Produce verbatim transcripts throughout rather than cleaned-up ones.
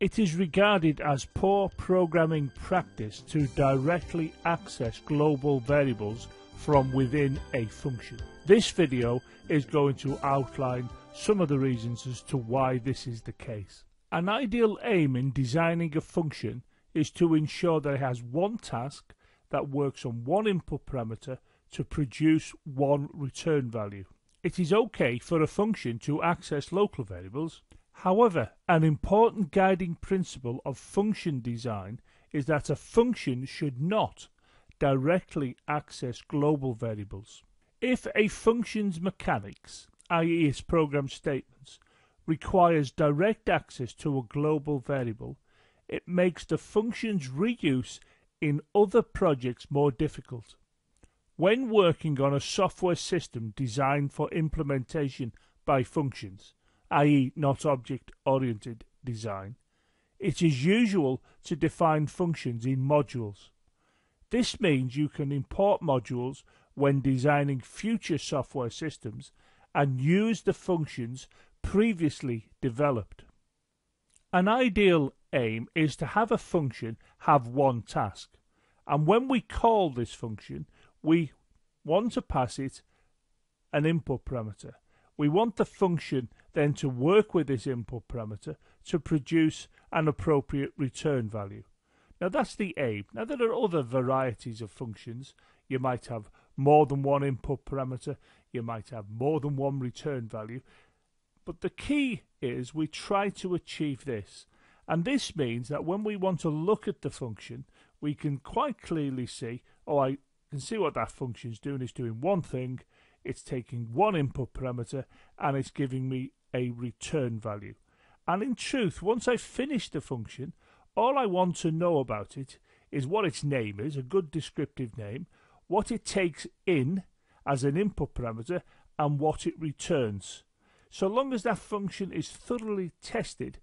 It is regarded as poor programming practice to directly access global variables from within a function. This video is going to outline some of the reasons as to why this is the case. An ideal aim in designing a function is to ensure that it has one task that works on one input parameter to produce one return value. It is okay for a function to access local variables. However, an important guiding principle of function design is that a function should not directly access global variables. If a function's mechanics, that is its program statements, requires direct access to a global variable, it makes the function's reuse in other projects more difficult. When working on a software system designed for implementation by functions, that is not object-oriented design, it is usual to define functions in modules. This means you can import modules when designing future software systems and use the functions previously developed. An ideal aim is to have a function have one task, and when we call this function, we want to pass it an input parameter. We want the function then to work with this input parameter to produce an appropriate return value. Now that's the aim. Now there are other varieties of functions. You might have more than one input parameter, you might have more than one return value, but the key is we try to achieve this. And this means that when we want to look at the function, we can quite clearly see, oh, I can see what that function's doing. It's doing one thing, it's taking one input parameter, and it's giving me a return value. And in truth, once I've finished the function, all I want to know about it is what its name is, a good descriptive name, what it takes in as an input parameter, and what it returns. So long as that function is thoroughly tested,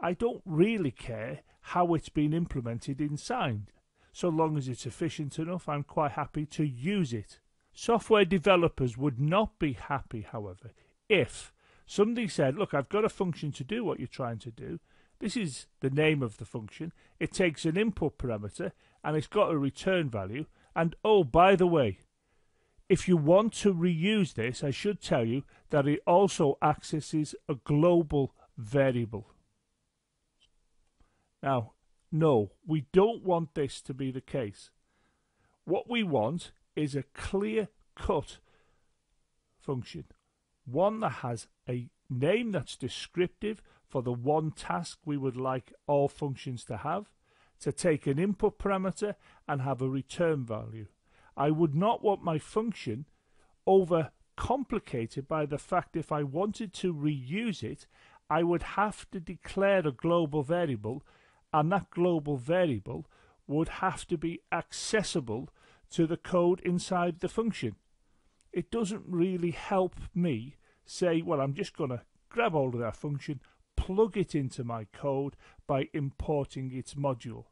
I don't really care how it's been implemented inside. So long as it's efficient enough, I'm quite happy to use it. Software developers would not be happy, however, if somebody said, look, I've got a function to do what you're trying to do. This is the name of the function. It takes an input parameter and it's got a return value. And oh, by the way, if you want to reuse this, I should tell you that it also accesses a global variable. Now, no, we don't want this to be the case. What we want is a clear-cut function, one that has a name that's descriptive for the one task we would like all functions to have, to take an input parameter and have a return value. I would not want my function overcomplicated by the fact if I wanted to reuse it, I would have to declare a global variable, and that global variable would have to be accessible to the code inside the function. It doesn't really help me say, well, I'm just going to grab hold of that function, plug it into my code by importing its module.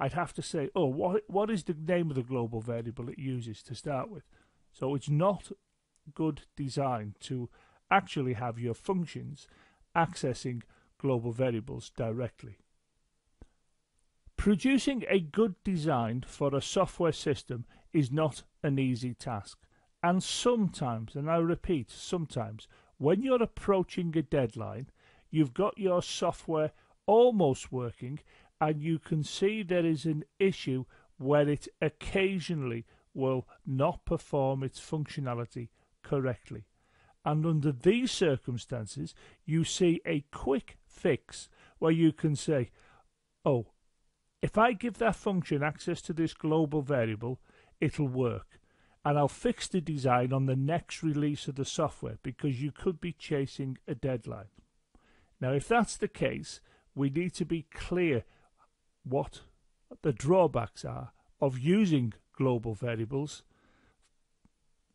I'd have to say, oh, what, what is the name of the global variable it uses to start with? So it's not good design to actually have your functions accessing global variables directly. Producing a good design for a software system is not an easy task. And sometimes, and I repeat, sometimes, when you're approaching a deadline, you've got your software almost working and you can see there is an issue where it occasionally will not perform its functionality correctly. And under these circumstances, you see a quick fix where you can say, oh, if I give that function access to this global variable, it'll work, and I'll fix the design on the next release of the software, because you could be chasing a deadline. Now, if that's the case, we need to be clear what the drawbacks are of using global variables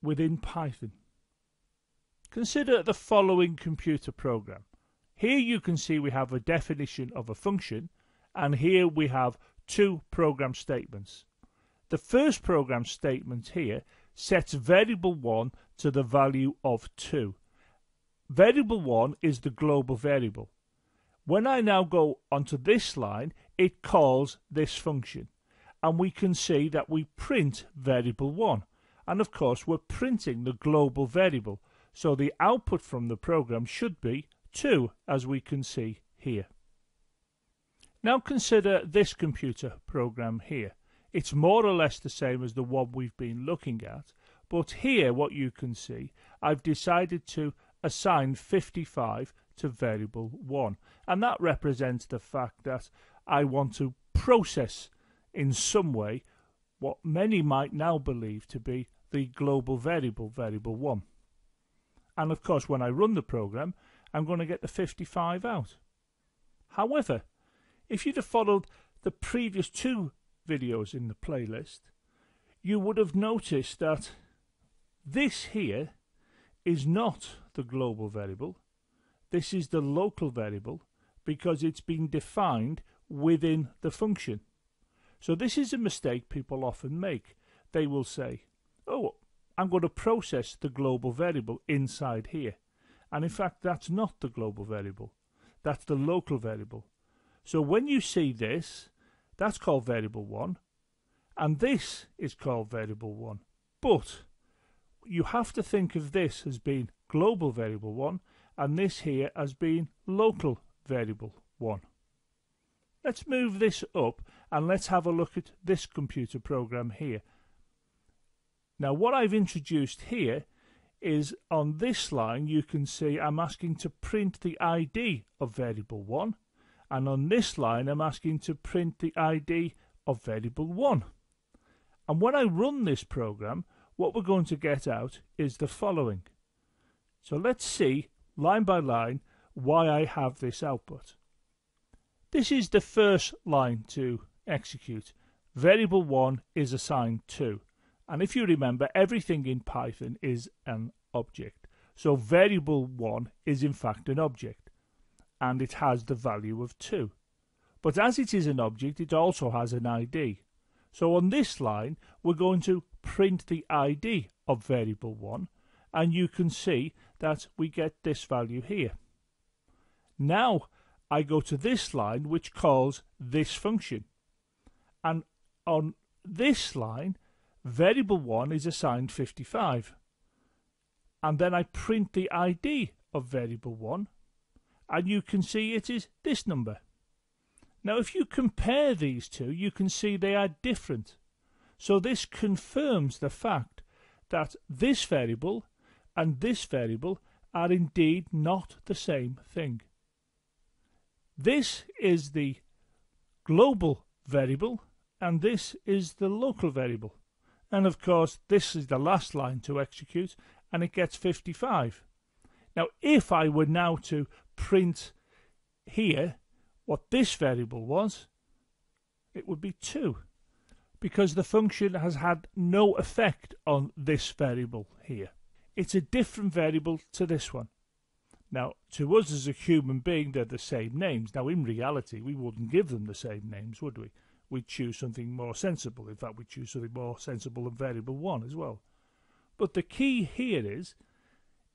within Python. Consider the following computer program. Here you can see we have a definition of a function, and here we have two program statements. The first program statement here sets variable one to the value of two. Variable one is the global variable. When I now go onto this line, it calls this function, and we can see that we print variable one, and of course we're printing the global variable, so the output from the program should be two, as we can see here. Now consider this computer program here. It's more or less the same as the one we've been looking at, but here what you can see, I've decided to assign fifty-five to variable one, and that represents the fact that I want to process in some way what many might now believe to be the global variable, variable one. And of course when I run the program, I'm going to get the fifty-five out. However, if you'd have followed the previous two videos in the playlist, you would have noticed that this here is not the global variable. This is the local variable because it's been defined within the function. So this is a mistake people often make. They will say, oh, I'm going to process the global variable inside here. And in fact, that's not the global variable. That's the local variable. So when you see this, that's called variable one, and this is called variable one. But you have to think of this as being global variable one, and this here as being local variable one. Let's move this up, and let's have a look at this computer program here. Now what I've introduced here is on this line you can see I'm asking to print the I D of variable one, and on this line I'm asking to print the I D of variable one. And when I run this program, what we're going to get out is the following. So let's see line by line why I have this output. This is the first line to execute. Variable one is assigned to, and if you remember, everything in Python is an object. So variable one is in fact an object, and it has the value of two. But as it is an object, it also has an I D. So on this line, we're going to print the I D of variable one, and you can see that we get this value here. Now I go to this line, which calls this function. And on this line, variable one is assigned fifty-five. And then I print the I D of variable one, and you can see it is this number. Now if you compare these two, you can see they are different. So this confirms the fact that this variable and this variable are indeed not the same thing. This is the global variable and this is the local variable. And of course this is the last line to execute, and it gets fifty-five. Now if I were now to print here what this variable was, it would be two, because the function has had no effect on this variable here. It's a different variable to this one. Now to us as a human being, they're the same names. Now in reality we wouldn't give them the same names, would we? We'd choose something more sensible. In fact, we'd choose something more sensible than variable one as well. But the key here is,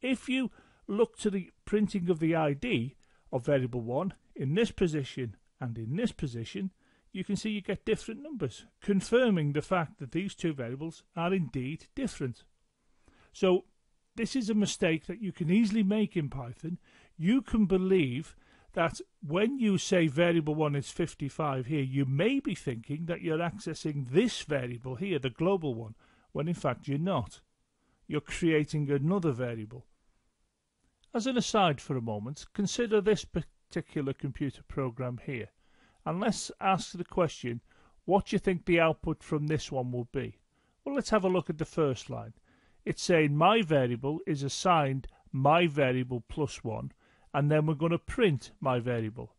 if you look to the printing of the I D of variable one in this position and in this position, you can see you get different numbers, confirming the fact that these two variables are indeed different. So this is a mistake that you can easily make in Python. You can believe that when you say variable one is fifty-five here, you may be thinking that you're accessing this variable here, the global one, when in fact you're not. You're creating another variable. As an aside for a moment, consider this particular computer program here, and let's ask the question, what do you think the output from this one will be? Well, let's have a look at the first line. It's saying my variable is assigned my variable plus one, and then we're going to print my variable.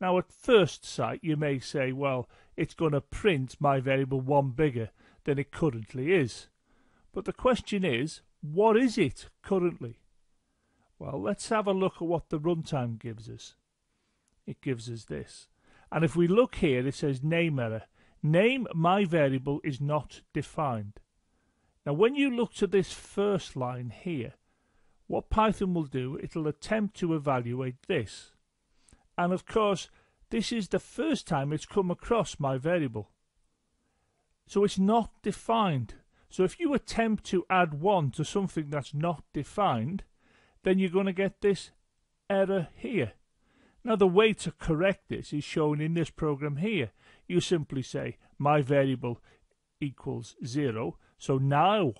Now at first sight you may say, well, it's going to print my variable one bigger than it currently is. But the question is, what is it currently? Well, let's have a look at what the runtime gives us. It gives us this. And if we look here, it says name error. Name my variable is not defined. Now, when you look to this first line here, what Python will do, it'll attempt to evaluate this. And of course, this is the first time it's come across my variable. So it's not defined. So if you attempt to add one to something that's not defined, then you're going to get this error here. Now the way to correct this is shown in this program here. You simply say my variable equals zero. So now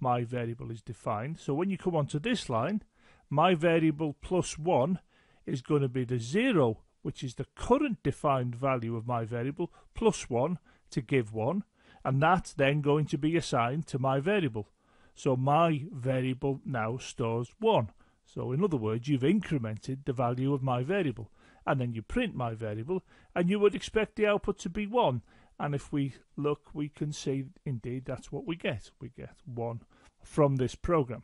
my variable is defined. So when you come onto this line, my variable plus one is going to be the zero, which is the current defined value of my variable, plus one to give one. And that's then going to be assigned to my variable. So my variable now stores one. So in other words, you've incremented the value of my variable. And then you print my variable, and you would expect the output to be one. And if we look, we can see, indeed, that's what we get. We get one from this program.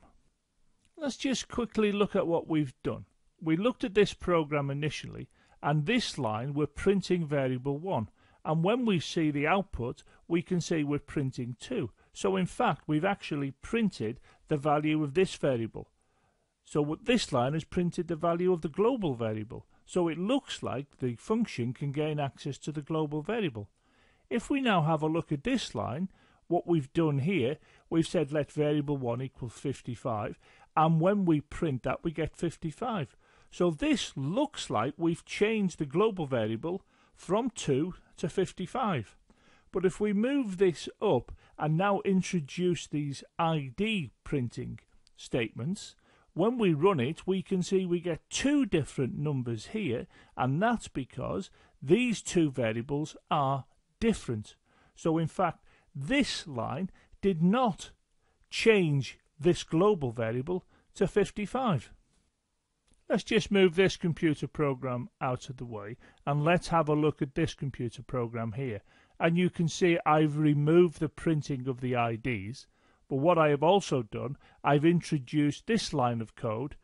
Let's just quickly look at what we've done. We looked at this program initially, and this line, we're printing variable one. And when we see the output, we can see we're printing two. So in fact, we've actually printed the value of this variable. So what this line has printed the value of the global variable. So it looks like the function can gain access to the global variable. If we now have a look at this line, what we've done here, we've said let variable one equal fifty-five. And when we print that, we get fifty-five. So this looks like we've changed the global variable from two to fifty-five. But if we move this up and now introduce these I D printing statements, when we run it, we can see we get two different numbers here, and that's because these two variables are different. So in fact, this line did not change this global variable to fifty-five. Let's just move this computer program out of the way, and let's have a look at this computer program here. And you can see I've removed the printing of the I Ds, but what I have also done, I've introduced this line of code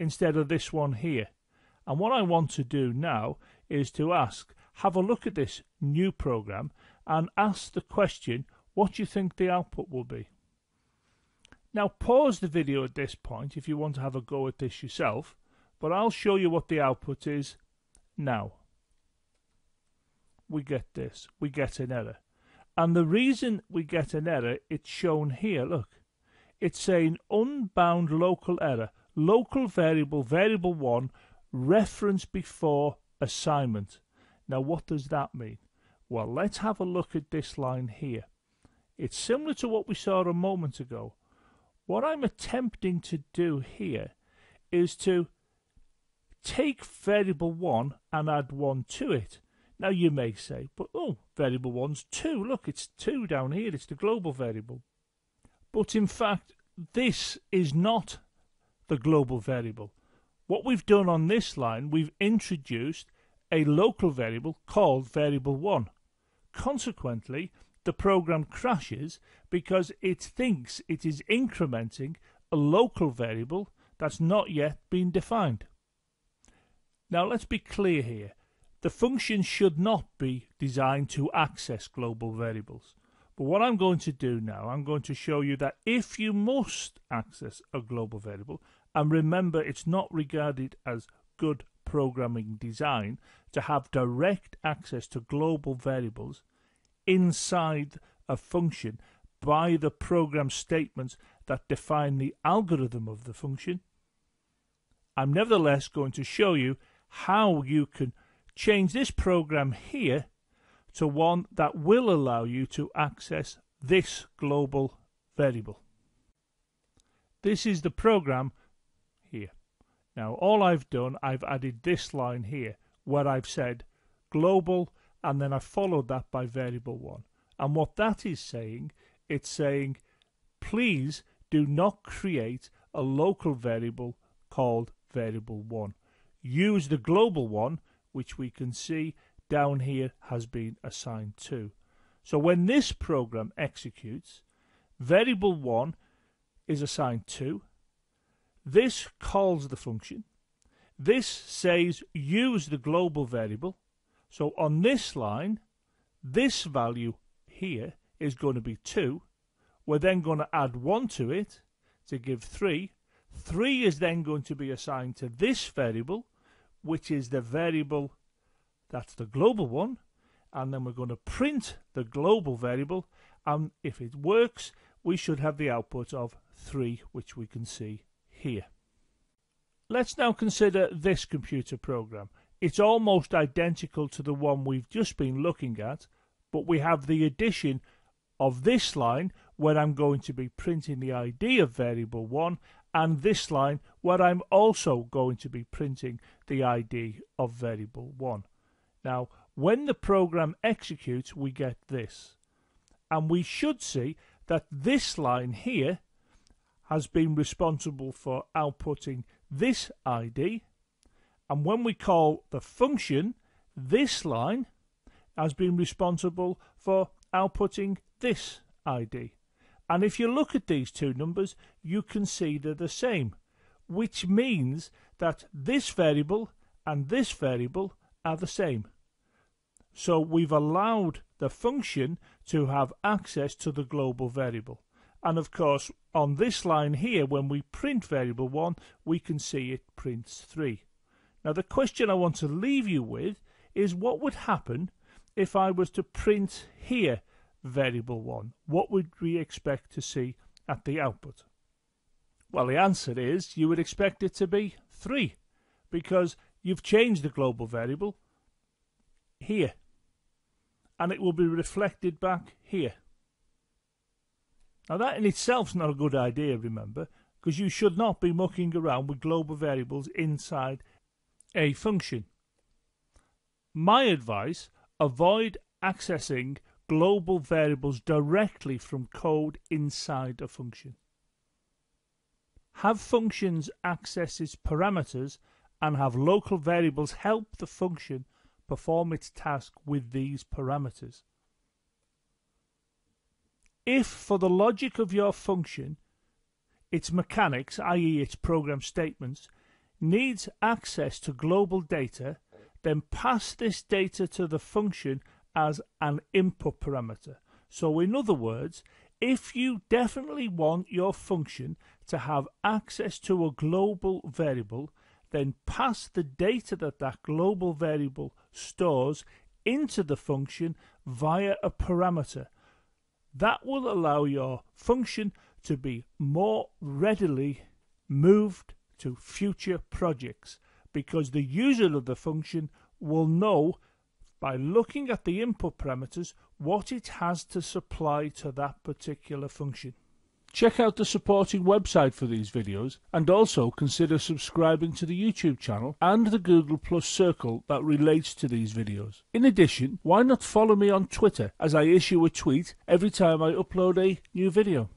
instead of this one here. And what I want to do now is to ask, have a look at this new program and ask the question, what do you think the output will be? Now pause the video at this point if you want to have a go at this yourself, but I'll show you what the output is now. We get this, we get an error. And the reason we get an error, it's shown here, look. It's saying unbound local error, local variable, variable one, reference before assignment. Now what does that mean? Well, let's have a look at this line here. It's similar to what we saw a moment ago. What I'm attempting to do here is to take variable one and add one to it. Now you may say, but oh, variable one's two. Look, it's two down here. It's the global variable. But in fact, this is not the global variable. What we've done on this line, we've introduced a local variable called variable one. Consequently, the program crashes because it thinks it is incrementing a local variable that's not yet been defined. Now let's be clear here. The function should not be designed to access global variables. But what I'm going to do now, I'm going to show you that if you must access a global variable, and remember it's not regarded as good programming design to have direct access to global variables inside a function by the program statements that define the algorithm of the function, I'm nevertheless going to show you how you can change this program here to one that will allow you to access this global variable. This is the program here. Now all I've done, I've added this line here where I've said global and then I followed that by variable one. And what that is saying, it's saying please do not create a local variable called variable one. Use the global one, which we can see down here has been assigned to. So when this program executes, variable one is assigned to. This calls the function. This says use the global variable. So on this line, this value here is going to be two. We're then going to add one to it to give three. three is then going to be assigned to this variable, which is the variable, that's the global one, and then we're going to print the global variable, and if it works we should have the output of three, which we can see here. Let's now consider this computer program. It's almost identical to the one we've just been looking at, but we have the addition of this line where I'm going to be printing the I D of variable one, and this line where I'm also going to be printing the I D of variable one. Now, when the program executes, we get this, and we should see that this line here has been responsible for outputting this I D, and when we call the function, this line has been responsible for outputting this I D. And if you look at these two numbers, you can see they're the same, which means that this variable and this variable are the same. So we've allowed the function to have access to the global variable. And of course, on this line here, when we print variable one, we can see it prints three. Now, the question I want to leave you with is, what would happen if I was to print here variable one? What would we expect to see at the output? Well, the answer is you would expect it to be three, because you've changed the global variable here, and it will be reflected back here. Now, that in itself is not a good idea, remember, because you should not be mucking around with global variables inside a function. My advice, avoid accessing global variables directly from code inside a function. Have functions access its parameters, and have local variables help the function perform its task with these parameters. If for the logic of your function, its mechanics, that is its program statements, needs access to global data, then pass this data to the function as an input parameter. So in other words, if you definitely want your function to have access to a global variable, then pass the data that that global variable stores into the function via a parameter. That will allow your function to be more readily moved to future projects, because the user of the function will know by looking at the input parameters what it has to supply to that particular function. Check out the supporting website for these videos, and also consider subscribing to the YouTube channel and the Google Plus circle that relates to these videos. In addition, why not follow me on Twitter, as I issue a tweet every time I upload a new video.